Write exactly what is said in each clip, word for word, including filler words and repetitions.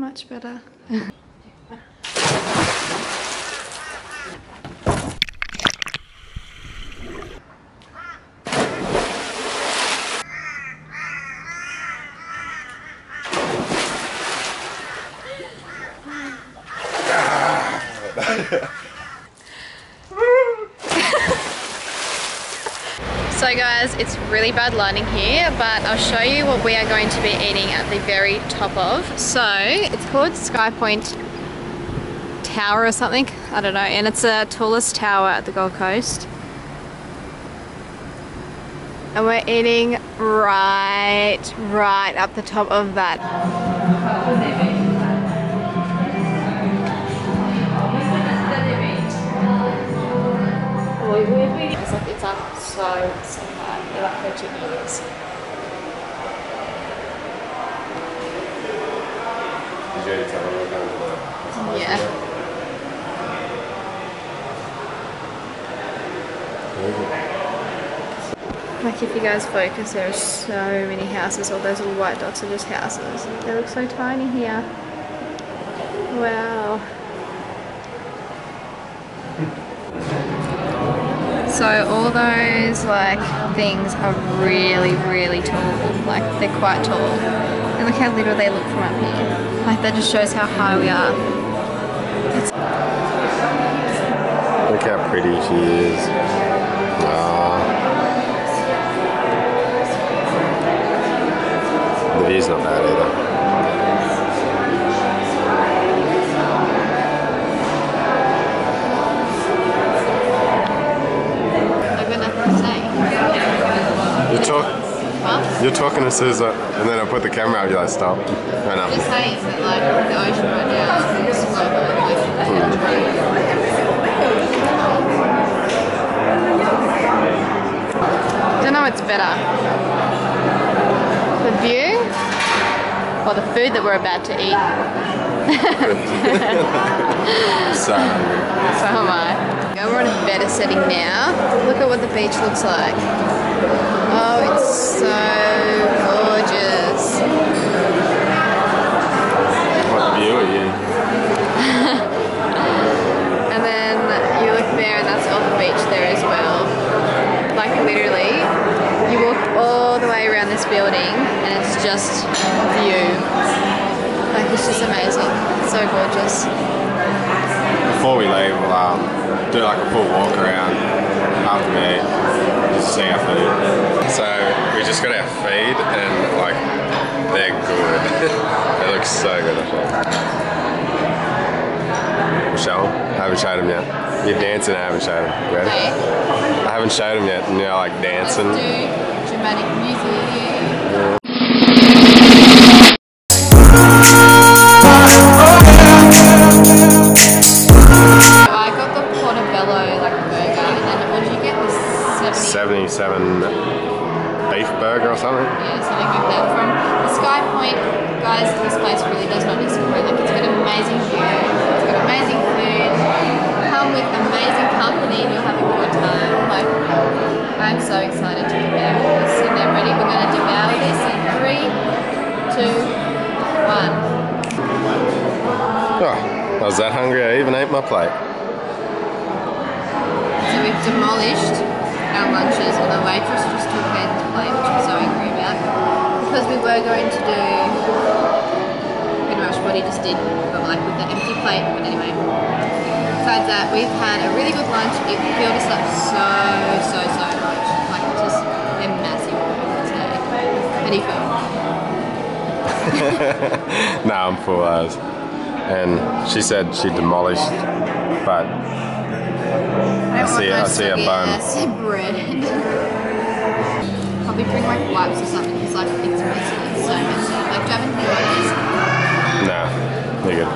much better. So guys, it's really bad lighting here, but I'll show you what we are going to be eating at the very top of. So it's called SkyPoint Tower or something, I don't know, and it's the tallest tower at the Gold Coast. And we're eating right, right up the top of that. It's like it's up so, so high. They're like fetching ears. Yeah. Like if you guys focus, there are so many houses. All those little white dots are just houses. They look so tiny here. Wow. So all those like things are really, really tall. Like they're quite tall. And look how little they look from up here. Like that just shows how high we are. It's look how pretty she is. Wow. The view's not bad either. You're talking to Susan, and then I put the camera out, you're like, stop. I know. I'm just saying that, like, the ocean right now is slow, but the ocean right now. I don't know what's better. The view, or the food that we're about to eat. So So am I. We're in a better setting now. Look at what the beach looks like. Oh, it's so gorgeous. What view are you? And then you look there and that's all the beach there as well. Like literally, you walk all the way around this building and it's just view. Like it's just amazing. It's so gorgeous. Before we leave, we'll um, do like a full walk around after we eat. See our food. So we just got our feed and like they're good. They look so good. Michelle, I haven't showed them yet. You're dancing. I haven't showed them. Ready? Okay. I haven't showed them yet. And you're like dancing. Let's do dramatic music. Yeah. seventy-seven beef burger or something. Yeah, something like that. From the SkyPoint, guys, this place really does not disappoint. Like it's got an amazing view, it's got amazing food. Come with amazing company, and you'll have a good time. Like I'm so excited to devour this, and they're ready. We're going to devour this in three, two, one. Oh, I was that hungry. I even ate my plate. So we've demolished our lunches, and the waitress just took out the plate, which I'm so angry about, because we were going to do pretty much what he just did, but like with the empty plate. But anyway, besides that, we've had a really good lunch. It filled us up so, so, so much, like just a massive meal today. How do you feel? Nah, I'm full hours. And she said she demolished, but I, I see it, I see a bone. I see bread. Probably bring like wipes or something because like it's basically so much. Like, do you have anything like this? Nah, we're good.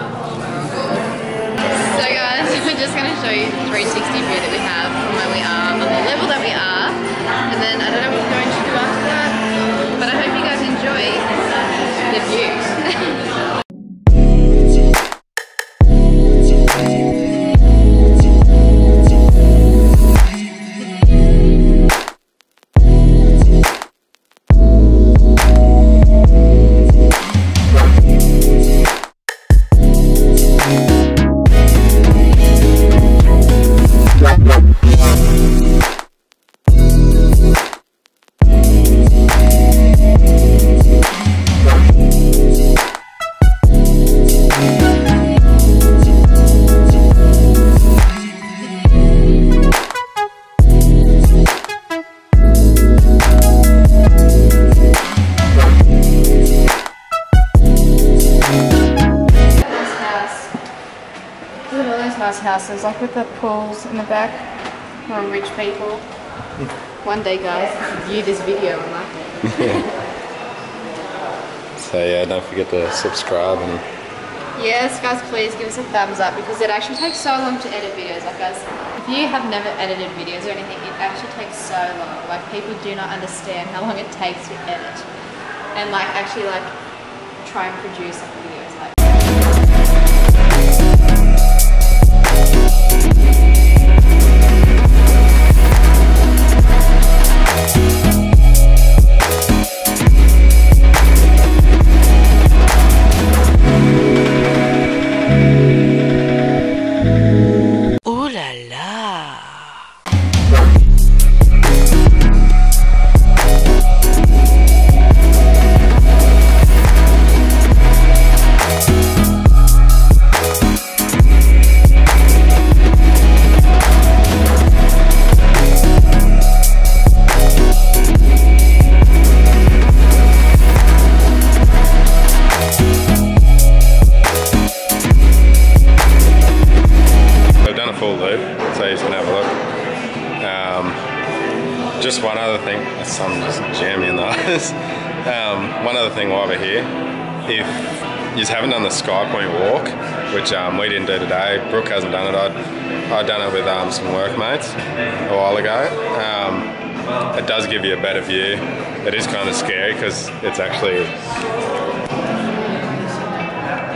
So guys, we're just going to show you the three sixty view that we have from where we are on the level that we are. And then I don't know what we're going to do after that, but I hope you guys enjoy the views. We'll be right back. nice houses, like with the pools in the back, for rich people. Yeah. One day, guys, view this video and like it. Yeah. So yeah, don't forget to subscribe and. Yes, guys, please give us a thumbs up because it actually takes so long to edit videos. Like, guys, if you have never edited videos or anything, it actually takes so long. Like, people do not understand how long it takes to edit and like actually like try and produce like videos. Like. So you just want to have a look. Um, just one other thing, the sun just jammy in the eyes. Um, one other thing while we're here, if you just haven't done the SkyPoint walk, which um, we didn't do today, Brooke hasn't done it, I'd, I'd done it with um, some workmates a while ago. Um, it does give you a better view. It is kind of scary because it's actually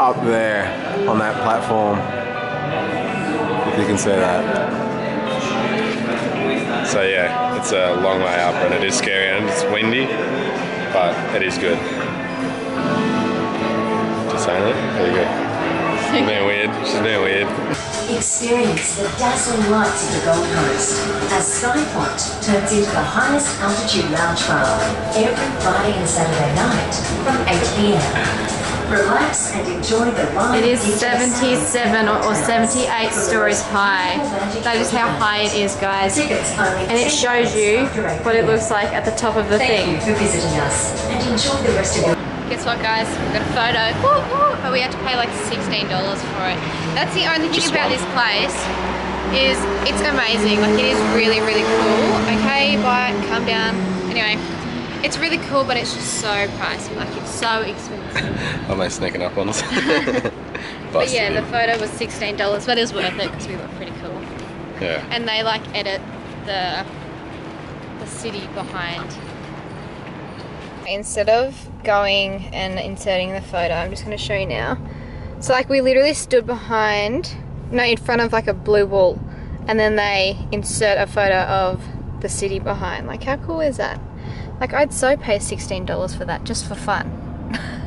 up there on that platform. You can see that. So yeah, it's a long way up and it is scary and it's windy, but it is good. Just saying it, there you go. She's being weird, she's being weird. Experience the dazzling lights of the Gold Coast as SkyPoint turns into the highest altitude lounge bar every Friday and Saturday night from eight p m Relax and enjoy the ride. It is seventy-seven or, or seventy-eight stories high. That is how high it is, guys. And it shows you what it looks like at the top of the thing. Thank you for visiting us and enjoy the rest of your. Guess what, guys? We've got a photo, ooh, ooh, but we had to pay like sixteen dollars for it. That's the only thing Just about one. This place is it's amazing. Like, it is really, really cool. Okay, bye, calm down. Anyway. It's really cool, but it's just so pricey, like it's so expensive. I'm sneaking up on us. But yeah, the photo was sixteen dollars, but it was worth it because we were pretty cool. Yeah. And they like edit the, the city behind. Instead of going and inserting the photo, I'm just going to show you now. So like we literally stood behind, no, in front of like a blue wall, and then they insert a photo of the city behind. Like, how cool is that? Like, I'd so pay sixteen dollars for that, just for fun.